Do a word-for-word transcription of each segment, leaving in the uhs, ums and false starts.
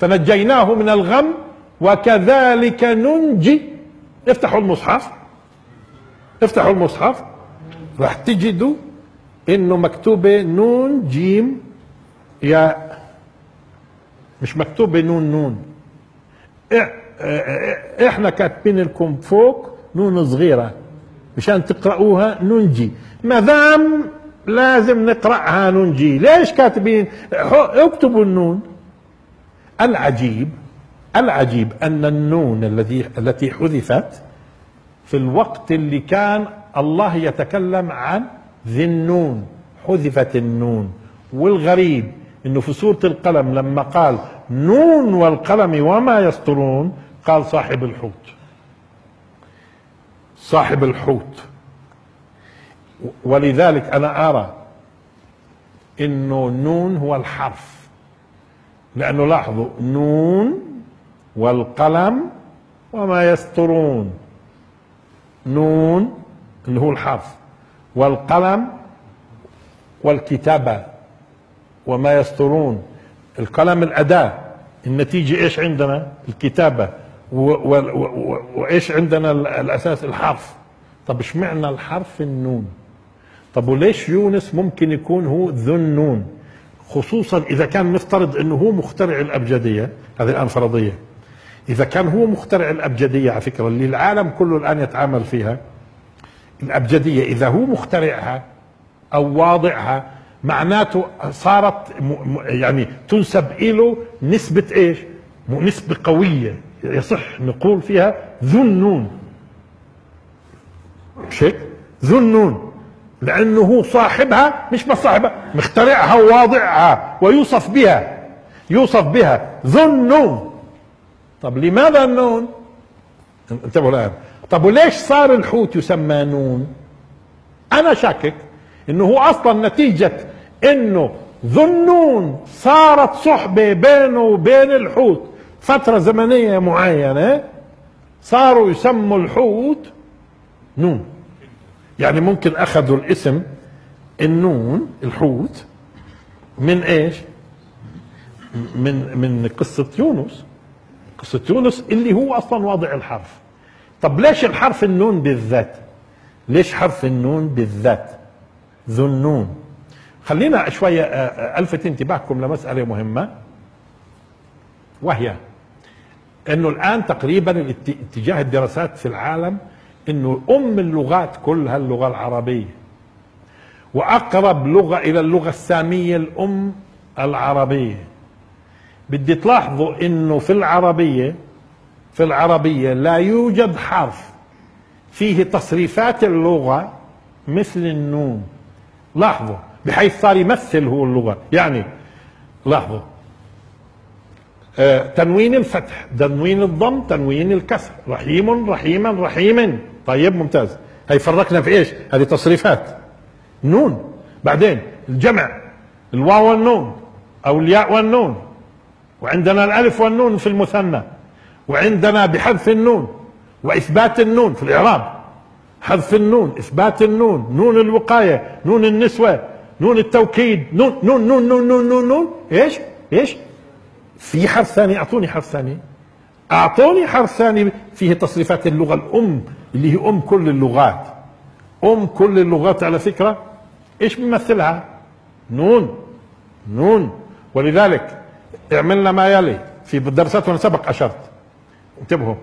فنجيناه من الغم وكذلك ننجي. افتحوا المصحف، افتحوا المصحف راح تجدوا انه مكتوبة نون جيم ياء، مش مكتوبة نون نون. احنا كاتبين لكم فوق نون صغيرة مشان تقرأوها ننجي، ما دام لازم نقرأها ننجي، ليش كاتبين اكتبوا النون؟ العجيب العجيب أن النون الذي التي حذفت في الوقت اللي كان الله يتكلم عن ذي النون حذفت النون. والغريب انه في سورة القلم لما قال نون والقلم وما يسطرون قال صاحب الحوت، صاحب الحوت. ولذلك انا ارى انه نون هو الحرف، لانه لاحظوا نون والقلم وما يسطرون، نون اللي هو الحرف والقلم والكتابة وما يسطرون. القلم الأداة، النتيجة ايش عندنا؟ الكتابة، وايش عندنا الأساس؟ الحرف. طب اشمعنى الحرف النون؟ طب وليش يونس ممكن يكون هو ذو النون، خصوصا إذا كان نفترض أنه هو مخترع الأبجدية؟ هذه الآن فرضية. إذا كان هو مخترع الأبجدية على فكرة اللي العالم كله الآن يتعامل فيها، الأبجدية إذا هو مخترعها أو واضعها معناته صارت يعني تنسب إله نسبة إيش؟ نسبة قوية يصح نقول فيها ذو النون، مش هيك؟ ذو النون، لأنه هو صاحبها، مش بس صاحبها، مخترعها وواضعها ويوصف بها، يوصف بها ذو النون. طب لماذا النون؟ انتبهوا الآن. طب وليش صار الحوت يسمى نون؟ أنا شاكك إنه هو أصلا نتيجة إنه ذو النون صارت صحبة بينه وبين الحوت فترة زمنية معينة، صاروا يسموا الحوت نون. يعني ممكن أخذوا الاسم النون الحوت من إيش؟ من من قصة يونس، قصة يونس اللي هو أصلا واضع الحرف. طب ليش الحرف النون بالذات؟ ليش حرف النون بالذات ذو النون؟ خلينا شوية ألفت انتباهكم لمسألة مهمة، وهي أنه الآن تقريبا اتجاه الدراسات في العالم أنه أم اللغات كلها اللغة العربية، وأقرب لغة إلى اللغة السامية الأم العربية. بدي تلاحظوا أنه في العربية في العربية لا يوجد حرف فيه تصريفات اللغة مثل النون. لاحظوا بحيث صار يمثل هو اللغة، يعني لاحظوا آه تنوين الفتح، تنوين الضم، تنوين الكسر، رحيم، رحيما، رحيما. طيب ممتاز، هي فرقنا في ايش؟ هذه تصريفات نون. بعدين الجمع الواو والنون او الياء والنون، وعندنا الالف والنون في المثنى، وعندنا بحذف النون وإثبات النون في الإعراب، حذف النون، إثبات النون، نون الوقاية، نون النسوة، نون التوكيد، نون نون نون نون نون نون, نون. إيش؟ إيش؟ في حرف ثاني، أعطوني حرف ثاني، أعطوني حرف ثاني فيه تصريفات اللغة الأم اللي هي أم كل اللغات. أم كل اللغات على فكرة إيش بيمثلها؟ نون نون. ولذلك اعملنا ما يلي في دراساتنا سبق أشرت. انتبهوا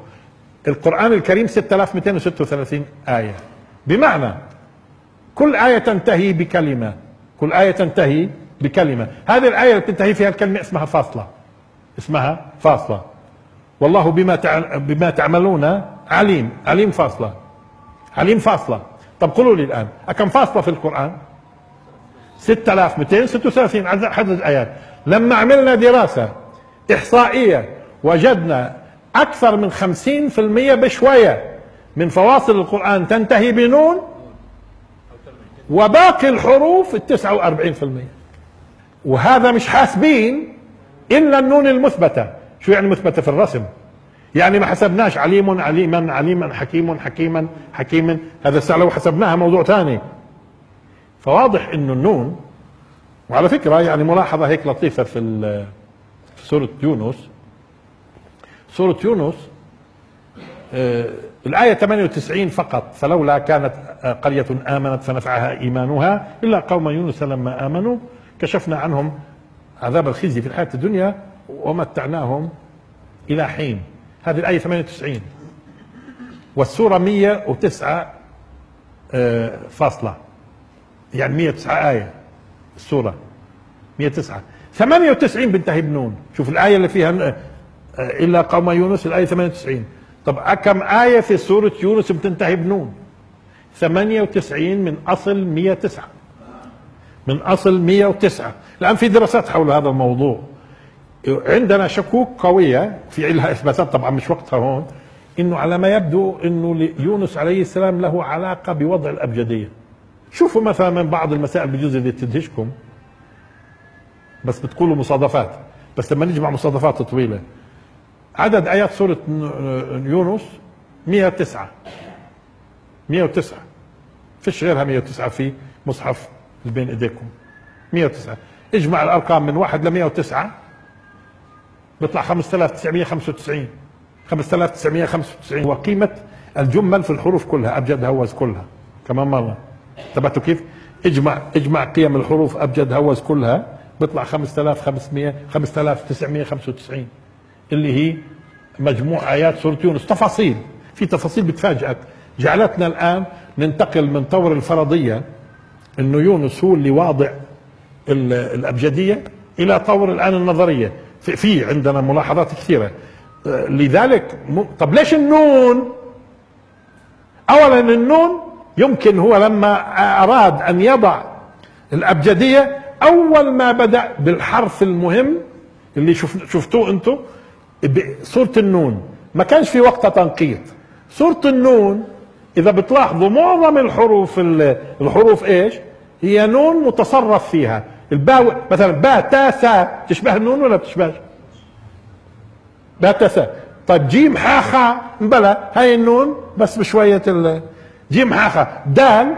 القرآن الكريم ستة آلاف ومئتين وستة وثلاثين آية، بمعنى كل آية تنتهي بكلمة، كل آية تنتهي بكلمة. هذه الآية اللي بتنتهي فيها الكلمة اسمها فاصلة، اسمها فاصلة. والله بما بما تعملون عليم، عليم فاصلة، عليم فاصلة. طب قولوا لي الآن كم فاصلة في القرآن؟ ستة آلاف ومئتين وستة وثلاثين عدد الآيات. لما عملنا دراسة إحصائية وجدنا أكثر من خمسين في المية بشوية من فواصل القرآن تنتهي بنون، وباقي الحروف التسعة وأربعين في المية. وهذا مش حاسبين إلا النون المثبتة. شو يعني مثبتة في الرسم؟ يعني ما حسبناش عليم عليما عليما حكيم حكيما حكيما، هذا الساعة لو حسبناها موضوع ثاني. فواضح إنه النون، وعلى فكرة يعني ملاحظة هيك لطيفة في, في سورة يونس سورة يونس آه الآية ثمانية وتسعين فقط، فلولا كانت قرية آمنت فنفعها إيمانها إلا قوم يونس لما آمنوا كشفنا عنهم عذاب الخزي في الحياة الدنيا ومتعناهم إلى حين. هذه الآية ثمانية وتسعين، والسورة مئة وتسعة آه فاصلة، يعني مئة وتسعة آية، السورة مئة وتسعة، ثمانية وتسعين بنتهي بنون. شوف الآية اللي فيها إلا قوم يونس، الآية ثمانية وتسعين. طب كم آية في سورة يونس بتنتهي بنون؟ ثمانية وتسعين من أصل مئة وتسعة، من أصل مئة وتسعة. الآن في دراسات حول هذا الموضوع، عندنا شكوك قوية في لها إثباتات طبعا مش وقتها هون، إنه على ما يبدو إنه يونس عليه السلام له علاقة بوضع الأبجدية. شوفوا مثلا من بعض المسائل بجوز اللي تدهشكم، بس بتقولوا مصادفات، بس لما نجمع مصادفات طويلة. عدد آيات سورة يونس مئة وتسعة، مئة وتسعة، فيش غيرها مئة وتسعة في مصحف اللي بين ايديكم، مئة وتسعة. اجمع الارقام من واحد ل مئة وتسعة بيطلع خمسة آلاف وتسعمئة وخمسة وتسعين، خمسة آلاف وتسعمئة وخمسة وتسعين. وقيمة الجمل في الحروف كلها، أبجد هوز كلها كمان مرة. انتبهتوا كيف؟ اجمع اجمع قيم الحروف أبجد هوز كلها بيطلع خمسة آلاف وخمسمئة، خمسة آلاف وتسعمئة وخمسة وتسعين، اللي هي مجموع آيات سورة يونس. تفاصيل، في تفاصيل بتفاجئك، جعلتنا الآن ننتقل من طور الفرضية إنه يونس هو اللي واضع الأبجدية إلى طور الآن النظرية. في عندنا ملاحظات كثيرة لذلك. طب ليش النون؟ أولا النون يمكن هو لما أراد أن يضع الأبجدية أول ما بدأ بالحرف المهم اللي شفتوه أنتم سورة النون، ما كانش في وقتها تنقيط. سورة النون إذا بتلاحظوا معظم الحروف، الحروف إيش؟ هي نون متصرف فيها. الباء مثلا، باء تاء ثاء، تشبه النون ولا بتشبهش؟ باء تاء ثاء. طيب جيم حاء خاء، بلا، هاي النون بس بشوية ال جيم حاء خاء. دال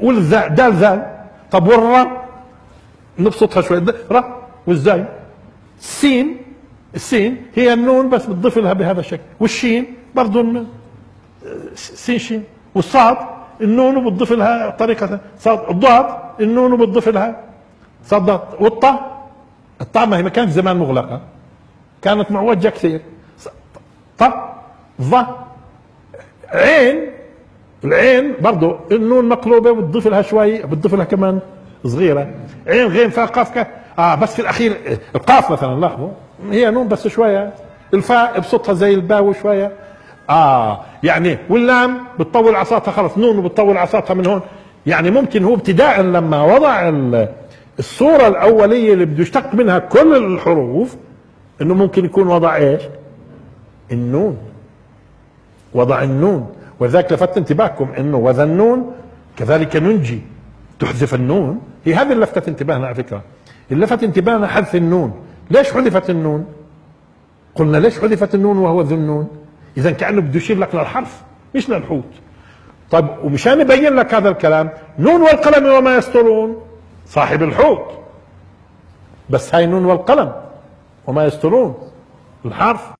والذال، دال ذال. طب والراء نبسطها شوية، راء والزاي. السين، السين هي النون بس بتضيف لها بهذا الشكل. والشين برضه سين شين. والصاد النون وبتضيف لها طريقة صاد. الضاد النون وبتضيف لها صاد ضاد. والطاء، الطاء ما هي ما كانت زمان مغلقة، كانت معوجة كثير. طاء ض. عين، العين برضه النون مقلوبة وبتضيف لها شوي، بتضيف لها كمان صغيرة. عين غين فاء قاف كاف. اه بس في الاخير القاف مثلا لاحظوا هي نون بس شويه. الفاء ابسطها زي الباء وشويه. اه يعني واللام بتطول عصاتها خلص نون وبتطول عصاتها من هون. يعني ممكن هو ابتداء لما وضع الصوره الاوليه اللي بده يشتق منها كل الحروف انه ممكن يكون وضع ايش؟ النون. وضع النون، وذاك لفت انتباهكم انه وذا النون كذلك ننجي، تحذف النون. هي هذه اللي لفتت انتباهنا على فكره، اللي لفت انتباهنا حذف النون. ليش حذفت النون؟ قلنا ليش حذفت النون وهو ذو النون؟ إذا كأنه بده يشير لك للحرف مش للحوت. طيب ومشان يبين لك هذا الكلام، نون والقلم وما يسطرون، صاحب الحوت. بس هاي نون والقلم وما يسطرون الحرف،